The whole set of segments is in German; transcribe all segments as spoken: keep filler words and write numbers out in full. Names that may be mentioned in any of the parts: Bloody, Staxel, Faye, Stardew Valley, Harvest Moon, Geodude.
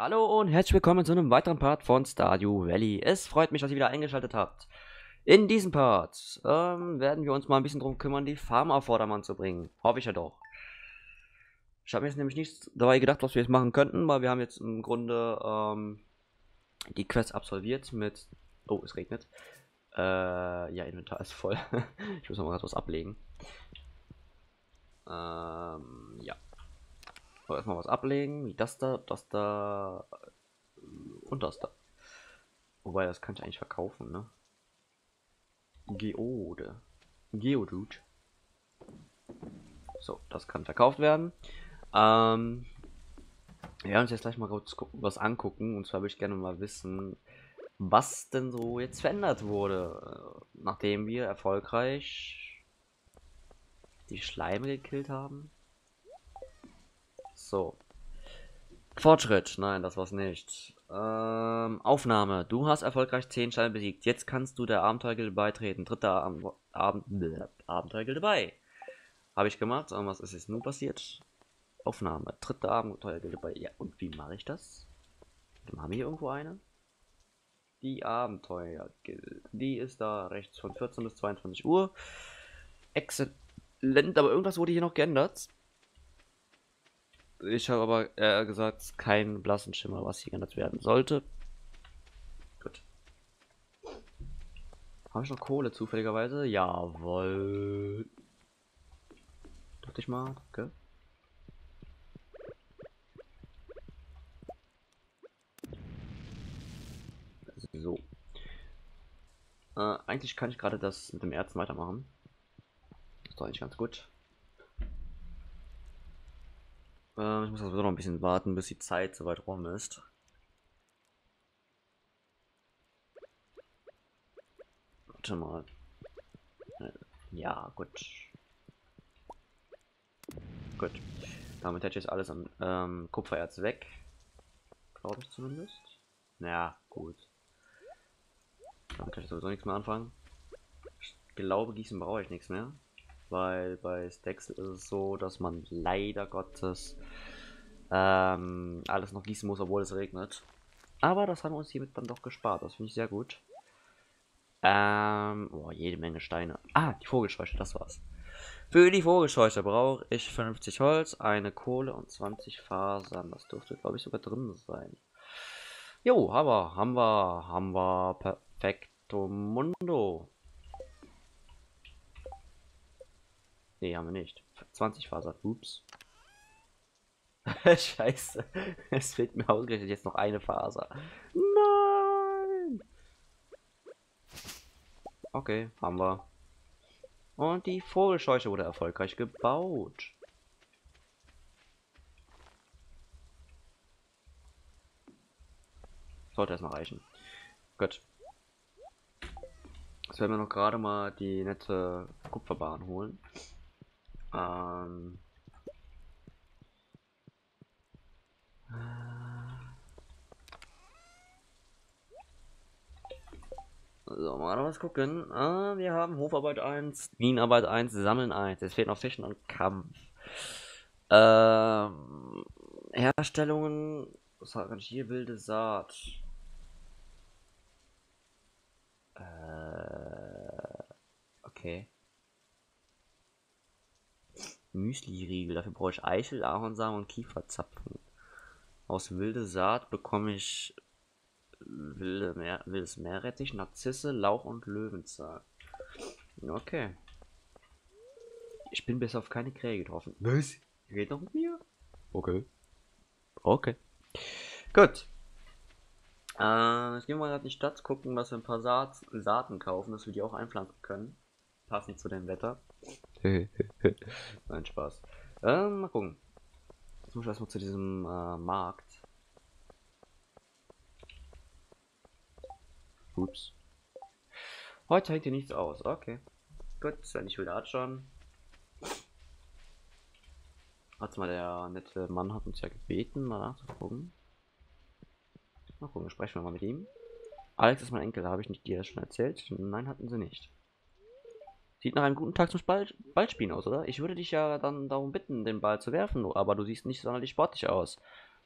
Hallo und herzlich willkommen zu einem weiteren Part von Stardew Valley. Es freut mich, dass ihr wieder eingeschaltet habt. In diesem Part ähm, werden wir uns mal ein bisschen drum kümmern, die Farm auf Vordermann zu bringen. Hoffe ich ja doch. Ich habe mir jetzt nämlich nichts dabei gedacht, was wir jetzt machen könnten, weil wir haben jetzt im Grunde ähm, die Quest absolviert mit... Oh, es regnet. Äh, ja, Inventar ist voll. Ich muss noch mal was ablegen. Ähm, ja. So, erstmal was ablegen, wie das da, das da und das da. Wobei, das kann ich eigentlich verkaufen, ne? Geode. Geodude. So, das kann verkauft werden. Ähm, wir werden uns jetzt gleich mal kurz was angucken. Und zwar würde ich gerne mal wissen, was denn so jetzt verändert wurde, nachdem wir erfolgreich die Schleime gekillt haben. So. Fortschritt. Nein, das war's nicht. Ähm, Aufnahme. Du hast erfolgreich zehn Steine besiegt. Jetzt kannst du der Abenteuergilde beitreten. Dritter Ab Ab Abenteuergilde bei. Habe ich gemacht. Und was ist jetzt nun passiert? Aufnahme. Dritte Abenteuergilde bei. Ja, und wie mache ich das? Dann haben wir hier irgendwo eine. Die Abenteuergilde. Die ist da rechts von vierzehn bis zweiundzwanzig Uhr. Exzellent. Aber irgendwas wurde hier noch geändert. Ich habe aber eher gesagt, keinen blassen Schimmer, was hier geändert werden sollte. Gut. Habe ich noch Kohle zufälligerweise? Jawohl. Dachte ich mal, okay. So. Äh, eigentlich kann ich gerade das mit dem Erzen weitermachen. Das ist doch eigentlich ganz gut. Ich muss also noch ein bisschen warten, bis die Zeit soweit rum ist. Warte mal. Ja, gut. Gut. Damit hätte ich jetzt alles an ähm, Kupfererz weg. Glaube ich zumindest. Ja, gut. Damit kann ich sowieso nichts mehr anfangen. Ich glaube, Gießen brauche ich nichts mehr. Weil bei Staxel ist es so, dass man leider Gottes ähm, alles noch gießen muss, obwohl es regnet. Aber das haben wir uns hiermit dann doch gespart. Das finde ich sehr gut. Ähm, oh, jede Menge Steine. Ah, die Vogelscheuche, das war's. Für die Vogelscheuche brauche ich fünfzig Holz, eine Kohle und zwanzig Fasern. Das dürfte, glaube ich, sogar drin sein. Jo, haben wir, haben wir, haben wir. Perfecto Mundo. Ne, haben wir nicht. zwanzig Fasern. Ups. Scheiße. Es fehlt mir ausgerechnet jetzt noch eine Faser. Nein! Okay, haben wir. Und die Vogelscheuche wurde erfolgreich gebaut. Sollte erstmal reichen. Gut. Jetzt werden wir noch gerade mal die nette Kupferbahn holen. Ähm. So, mal was gucken. Ah, wir haben Hofarbeit eins, Bienenarbeit eins, Sammeln eins. Es fehlt noch Fischen und Kampf. Ähm, Herstellungen. Was kann ich hier? Wilde Saat. Äh, okay. Müsli-Riegel, dafür brauche ich Eichel, Ahornsamen und Kieferzapfen. Aus wilde Saat bekomme ich wilde Meer, wildes Meerrettich, Narzisse, Lauch und Löwenzahn. Okay. Ich bin bis auf keine Krähe getroffen. Was? Geht noch mit mir? Okay. Okay. Gut. Äh, jetzt gehen wir mal in die Stadt, gucken, dass wir ein paar Saat, Saaten kaufen, dass wir die auch einpflanzen können. Passend zu dem Wetter. Nein, Spaß. Ähm, mal gucken. Jetzt muss ich erstmal zu diesem äh, Markt. Ups. Heute hängt hier nichts aus. Okay. Gut, wenn ich wieder anschauen. Hat's mal der nette Mann hat uns ja gebeten, mal nachzugucken. Mal gucken, sprechen wir mal mit ihm. Alex ist mein Enkel, habe ich nicht dir das schon erzählt? Nein, hatten sie nicht. Sieht nach einem guten Tag zum Ball, Ballspielen aus, oder? Ich würde dich ja dann darum bitten, den Ball zu werfen, aber du siehst nicht sonderlich sportlich aus.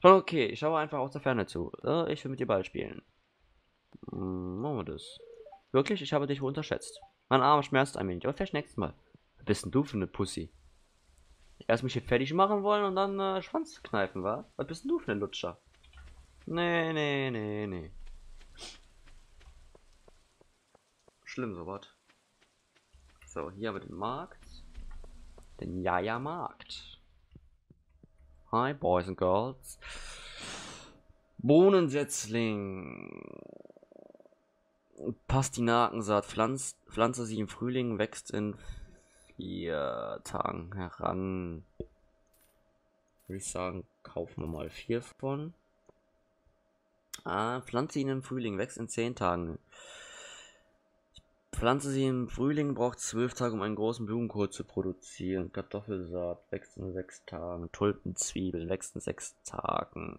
Schon okay, ich schaue einfach aus der Ferne zu. Ich will mit dir Ball spielen. Hm, machen wir das. Wirklich, ich habe dich wohl unterschätzt. Mein Arm schmerzt ein wenig, aber vielleicht nächstes Mal. Was bist denn du für eine Pussy? Erst mich hier fertig machen wollen und dann äh, Schwanz kneifen, wa? Was bist denn du für eine Lutscher? Nee, nee, nee, nee. Schlimm sowas. So, hier haben wir den Markt. Den Jaja-Markt. Hi, Boys and Girls. Bohnensetzling. Pastinakensaat. Pflanz, Pflanze sie im Frühling, wächst in vier Tagen heran. Würde ich sagen, kaufen wir mal vier von. Ah, Pflanze ihn im Frühling, wächst in zehn Tagen. Pflanze sie im Frühling, braucht zwölf Tage, um einen großen Blumenkohl zu produzieren. Kartoffelsaat wächst in sechs Tagen. Tulpenzwiebeln wächst in sechs Tagen.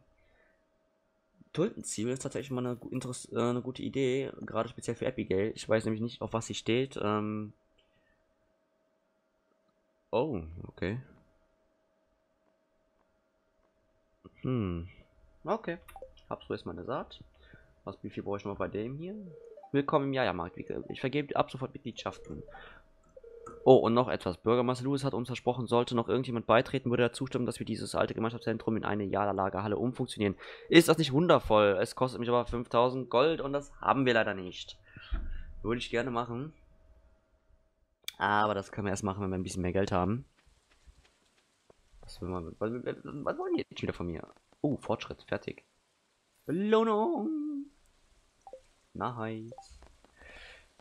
Tulpenzwiebeln ist tatsächlich mal eine, äh, eine gute Idee, gerade speziell für Epigale. Ich weiß nämlich nicht, auf was sie steht. Ähm oh, okay. Hm. Okay. Hab's so jetzt meine Saat. Was, wie viel brauche ich noch bei dem hier? Willkommen im Jaja-Markt. Ich vergebe ab sofort Mitgliedschaften. Oh, und noch etwas. Bürgermeister Lewis hat uns versprochen, sollte noch irgendjemand beitreten, würde er zustimmen, dass wir dieses alte Gemeinschaftszentrum in eine Jaja-Lagerhalle umfunktionieren. Ist das nicht wundervoll? Es kostet mich aber fünftausend Gold und das haben wir leider nicht. Würde ich gerne machen. Aber das können wir erst machen, wenn wir ein bisschen mehr Geld haben. Was, will man, was, was wollen die jetzt wieder von mir? Oh, Fortschritt. Fertig. Belohnung. Nice.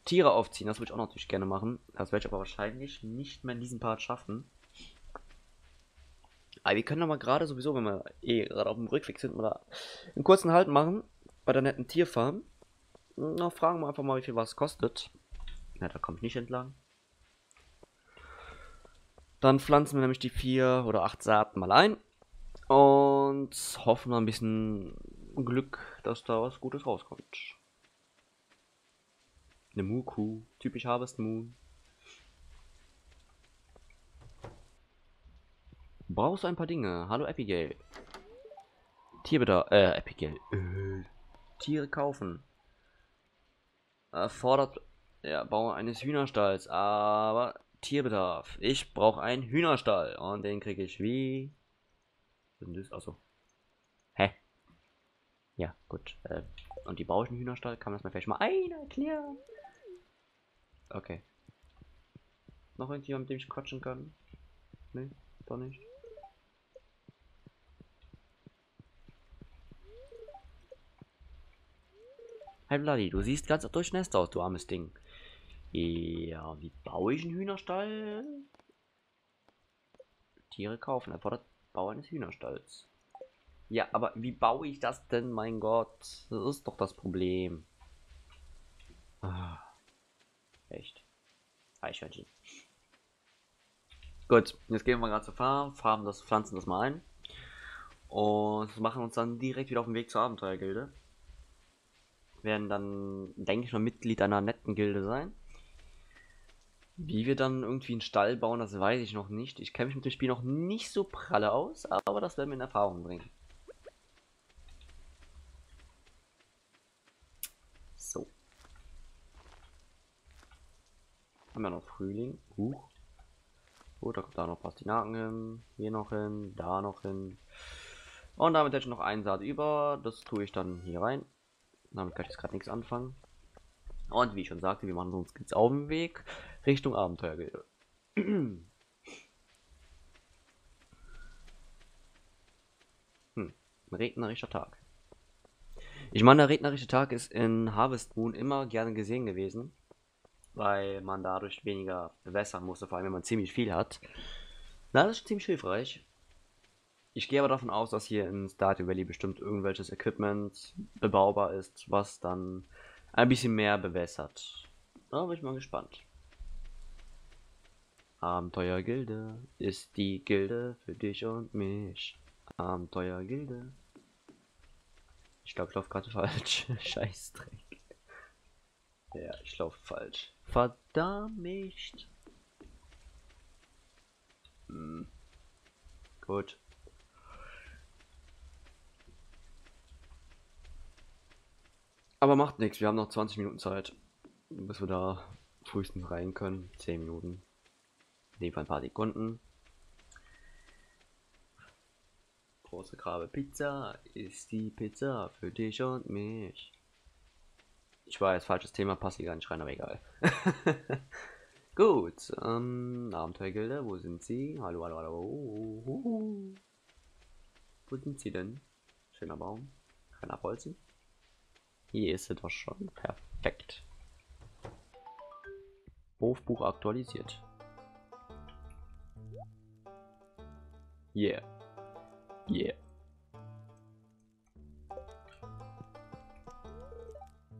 Tiere aufziehen, das würde ich auch natürlich gerne machen. Das werde ich aber wahrscheinlich nicht mehr in diesem Part schaffen. Aber wir können doch mal gerade sowieso, wenn wir eh gerade auf dem Rückweg sind, mal einen kurzen Halt machen bei der netten Tierfarm. Na, fragen wir einfach mal, wie viel was kostet. Na, da komme ich nicht entlang. Dann pflanzen wir nämlich die vier oder acht Saaten mal ein. Und hoffen wir ein bisschen Glück, dass da was Gutes rauskommt. Eine Muku, typisch Harvest Moon. Brauchst du ein paar Dinge? Hallo Epigale. Tierbedarf, äh, Epigale. Äh, Tiere kaufen. Erfordert, ja, Bau eines Hühnerstalls, aber Tierbedarf. Ich brauche einen Hühnerstall und den kriege ich wie? Also. Hä? Ja, gut. Äh, und die baue ich einen Hühnerstall? Kann man das mal vielleicht mal einer erklären? Okay. Noch irgendjemand, mit dem ich quatschen kann? Ne, doch nicht. Hey Bloody, du siehst ganz durchnässt aus, du armes Ding. Ja, wie baue ich einen Hühnerstall? Tiere kaufen, erfordert Bau eines Hühnerstalls. Ja, aber wie baue ich das denn, mein Gott? Das ist doch das Problem. Ah. Echt. Eichhörnchen. Gut, jetzt gehen wir gerade zur Farm, farben das, pflanzen das mal ein. Und machen uns dann direkt wieder auf den Weg zur Abenteuergilde. Werden dann, denke ich mal, Mitglied einer netten Gilde sein. Wie wir dann irgendwie einen Stall bauen, das weiß ich noch nicht. Ich kenne mich mit dem Spiel noch nicht so pralle aus, aber das werden wir in Erfahrung bringen. So. Haben wir noch Frühling. Huch. Oh, da kommt da noch Pastinaken hin. Hier noch hin, da noch hin. Und damit hätte ich noch einen Saat über. Das tue ich dann hier rein. Damit kann ich jetzt gerade nichts anfangen. Und wie ich schon sagte, wir machen uns jetzt auf den Weg Richtung Abenteuergilde. Hm. Ein regnerischer Tag. Ich meine, der regnerische Tag ist in Harvest Moon immer gerne gesehen gewesen, weil man dadurch weniger bewässern musste, vor allem wenn man ziemlich viel hat. Na, das ist ziemlich hilfreich. Ich gehe aber davon aus, dass hier in Stardew Valley bestimmt irgendwelches Equipment bebaubar ist, was dann ein bisschen mehr bewässert. Da bin ich mal gespannt. Abenteuergilde ist die Gilde für dich und mich. Abenteuergilde. Ich glaube, ich laufe gerade falsch. Scheißdreck. Ja, ich laufe falsch. Verdammt. Hm. Gut. Aber macht nichts, wir haben noch zwanzig Minuten Zeit, bis wir da frühestens rein können. zehn Minuten. In dem Fall ein paar Sekunden. Große Grabe Pizza ist die Pizza für dich und mich. Ich weiß, falsches Thema, passt hier gar nicht rein, aber egal. Gut, ähm, Abenteuergilde, wo sind sie? Hallo, hallo, hallo. Uhuhu. Wo sind sie denn? Schöner Baum. Kann abholzen. Hier ist es doch schon. Perfekt. Hofbuch aktualisiert. Yeah. Yeah.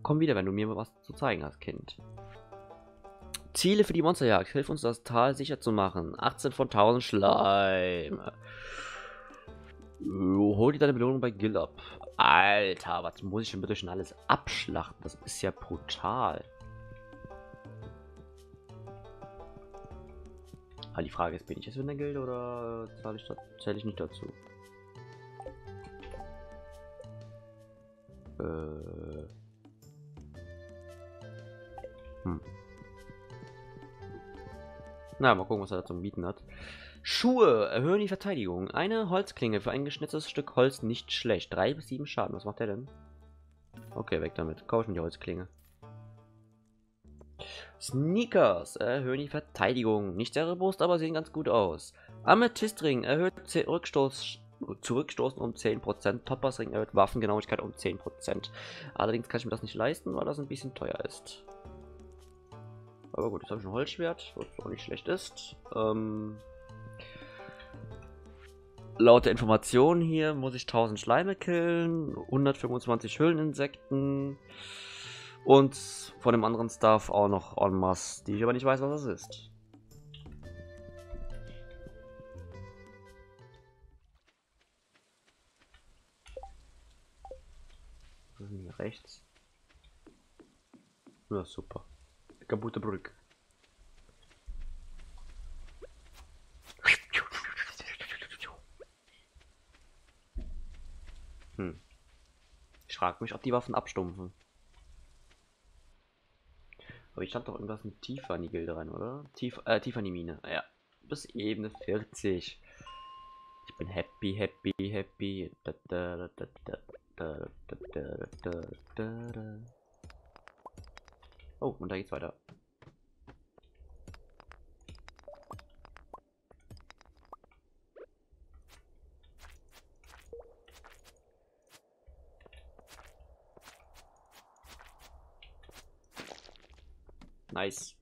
Komm wieder, wenn du mir was zu zeigen hast, Kind. Ziele für die Monsterjagd. Hilf uns, das Tal sicher zu machen. achtzehn von tausend Schleime. Hol dir deine Belohnung bei Gil ab. Alter, was muss ich denn bitte schon alles abschlachten? Das ist ja brutal. Aber die Frage ist, bin ich jetzt in der Gilde oder zähle ich, zähl ich nicht dazu? Äh. Hm. Na, mal gucken, was er da zum Bieten hat. Schuhe erhöhen die Verteidigung. Eine Holzklinge für ein geschnitztes Stück Holz nicht schlecht. drei bis sieben Schaden. Was macht der denn? Okay, weg damit. Kaufe ich mir die Holzklinge. Sneakers erhöhen die Verteidigung. Nicht sehr robust, aber sehen ganz gut aus. Amethystring erhöht Rückstoß, Zurückstoßen um zehn Prozent. Toppersring erhöht Waffengenauigkeit um zehn Prozent. Allerdings kann ich mir das nicht leisten, weil das ein bisschen teuer ist. Aber gut, jetzt habe ich ein Holzschwert, was auch nicht schlecht ist. Ähm, laut der Informationen hier muss ich tausend Schleime killen, hundertfünfundzwanzig Höhleninsekten und von dem anderen Stuff auch noch en masse, die ich aber nicht weiß, was das ist. Was ist denn hier rechts? Ja, super. Kaputte Brücke. Hm. Ich frage mich, ob die Waffen abstumpfen. Aber ich stand doch irgendwas mit tiefer in die Gilde rein, oder? Tief, äh, tiefer in die Mine. Ja. Bis Ebene vierzig. Ich bin happy, happy, happy. Da, da, da, da, da, da, da, da, da, da. Oh, und da geht's weiter. Nice.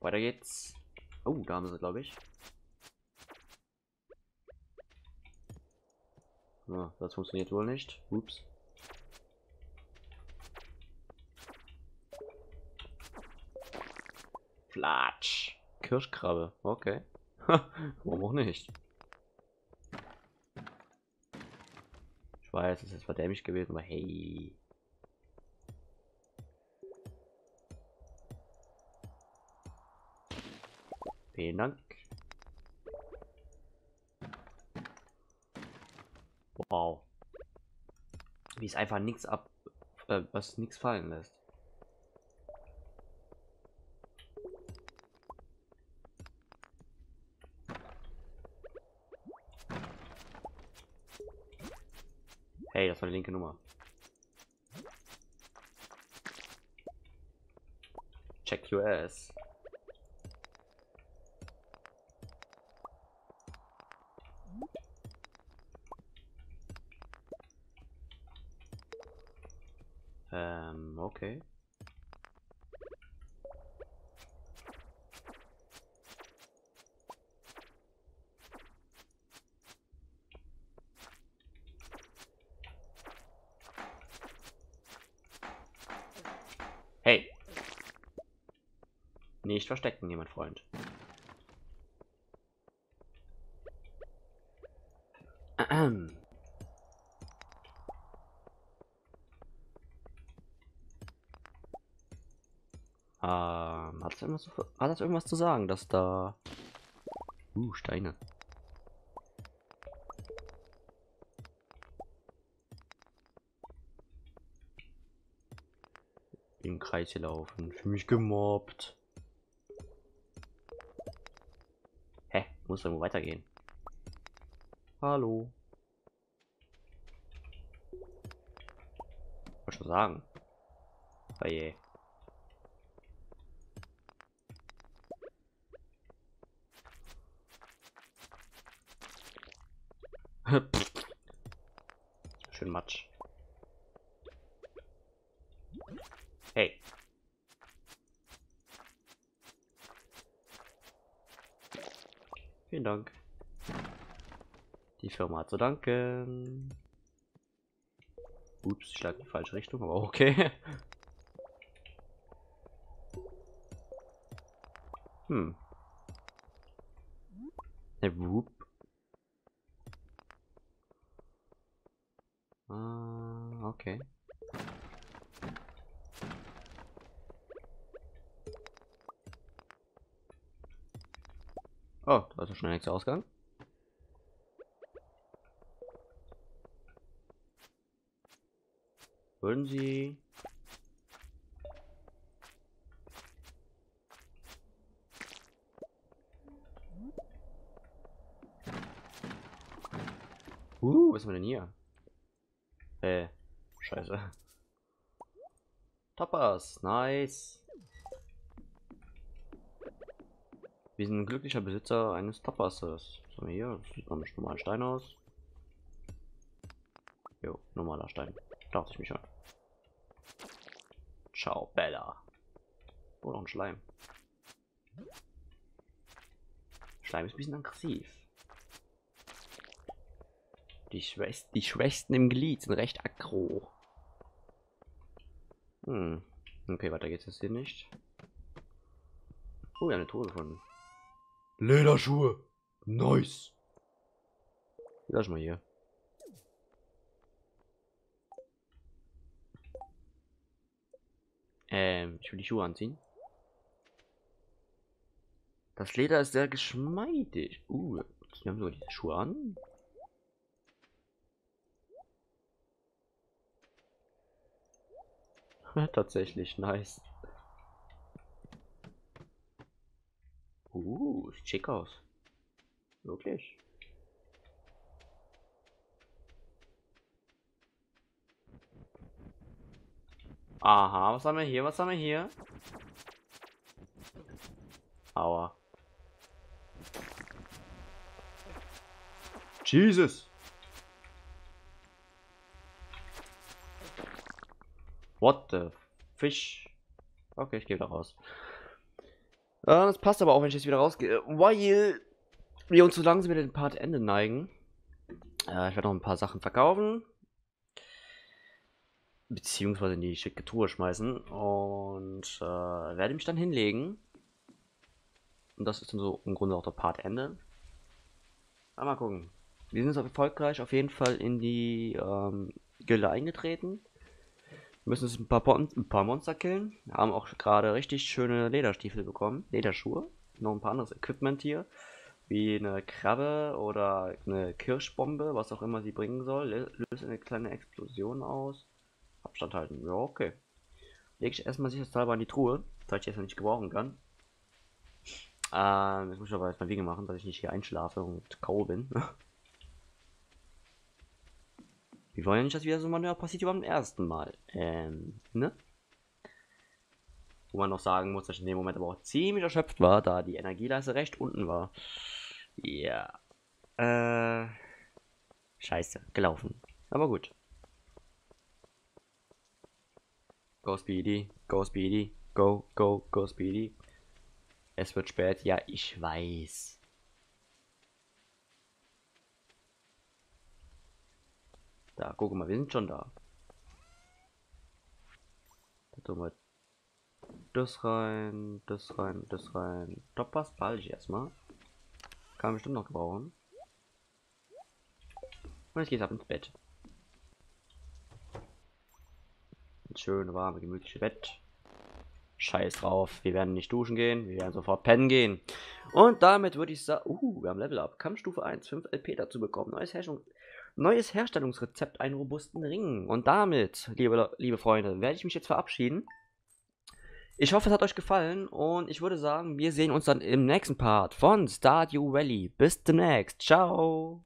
Weiter geht's. Oh, da haben sie, glaube ich. Ja, das funktioniert wohl nicht. Ups. Flatsch. Kirschkrabbe. Okay. Warum auch nicht? Ich weiß, es ist verdämmt gewesen, aber hey. Vielen Dank. Wow. Wie es einfach nichts ab, äh, was nichts fallen lässt. Hey, das war die linke Nummer. Check your ass. Ähm, okay. Hey. Nicht verstecken, jemand Freund. Ahem. Ähm, hat das irgendwas zu, hat das irgendwas zu sagen, dass da... Uh, Steine. Kreis hier laufen. Fühle mich gemobbt. Hä? Muss irgendwo weitergehen. Hallo. Wollte schon sagen. Oh je. Schön Matsch. Hey. Vielen Dank. Die Firma hat zu danken. Ups, ich schlag in die falsche Richtung, aber okay. Hm. Ne, wupp. Ah, okay. Oh, da ist schon der nächste Ausgang. Würden Sie... Uh, was haben wir denn hier? Äh, scheiße. Tapas, nice. Wir sind ein glücklicher Besitzer eines Tapases. So, hier sieht man einen normalen Stein aus. Jo, normaler Stein. Dachte ich mich schon. Ciao, Bella. Oh, noch ein Schleim. Schleim ist ein bisschen aggressiv. Die Schwächsten, die Schwächsten im Glied sind recht aggro. Hm. Okay, weiter geht's jetzt hier nicht. Oh, wir haben eine Truhe gefunden. Lederschuhe. Nice. Lass mal hier. Ähm, ich will die Schuhe anziehen. Das Leder ist sehr geschmeidig. Uh, wir haben sogar diese Schuhe an. Tatsächlich, nice. Uh, sieht schick aus. Wirklich. Aha, was haben wir hier? Was haben wir hier? Aua. Jesus! What the Fisch? Okay, ich gehe da raus. Äh, das passt aber auch, wenn ich jetzt wieder rausgehe, weil wir uns so langsam wieder den Part Ende neigen. Äh, ich werde noch ein paar Sachen verkaufen. Beziehungsweise in die schicke Truhe schmeißen. Und äh, werde mich dann hinlegen. Und das ist dann so im Grunde auch der Part Ende. Aber mal gucken. Wir sind jetzt erfolgreich auf jeden Fall in die ähm, Gilde eingetreten. Müssen jetzt ein paar, ein paar Monster killen. Wir haben auch gerade richtig schöne Lederstiefel bekommen. Lederschuhe. Noch ein paar anderes Equipment hier. Wie eine Krabbe oder eine Kirschbombe. Was auch immer sie bringen soll. Löst eine kleine Explosion aus. Abstand halten. Ja, okay. Lege ich erstmal sicherheitshalber in die Truhe. Da ich jetzt noch nicht gebrauchen kann. Ähm, jetzt muss ich aber erstmal Wege machen, dass ich nicht hier einschlafe und K O bin. Wir wollen ja nicht, dass wieder so ein Manöver passiert wie beim ersten Mal. Ähm, ne? Wo man noch sagen muss, dass ich in dem Moment aber auch ziemlich erschöpft war, da die Energieleiste recht unten war. Ja. Äh. Scheiße, gelaufen. Aber gut. Go Speedy, go Speedy, go, go, go Speedy. Es wird spät, ja, ich weiß. Da, guck mal, wir sind schon da. Da tun wir das rein, das rein, das rein. Da passt falsch erstmal. Kann bestimmt noch gebrauchen. Und jetzt geht's ab ins Bett. Ein schönes, warmes, gemütliches Bett. Scheiß drauf. Wir werden nicht duschen gehen. Wir werden sofort pennen gehen. Und damit würde ich sagen... Uh, wir haben Level Up. Kampfstufe eins, fünf L P dazu bekommen. Neues Herrschung... Neues Herstellungsrezept, einen robusten Ring. Und damit, liebe, liebe Freunde, werde ich mich jetzt verabschieden. Ich hoffe, es hat euch gefallen und ich würde sagen, wir sehen uns dann im nächsten Part von Stardew Valley. Bis demnächst. Ciao.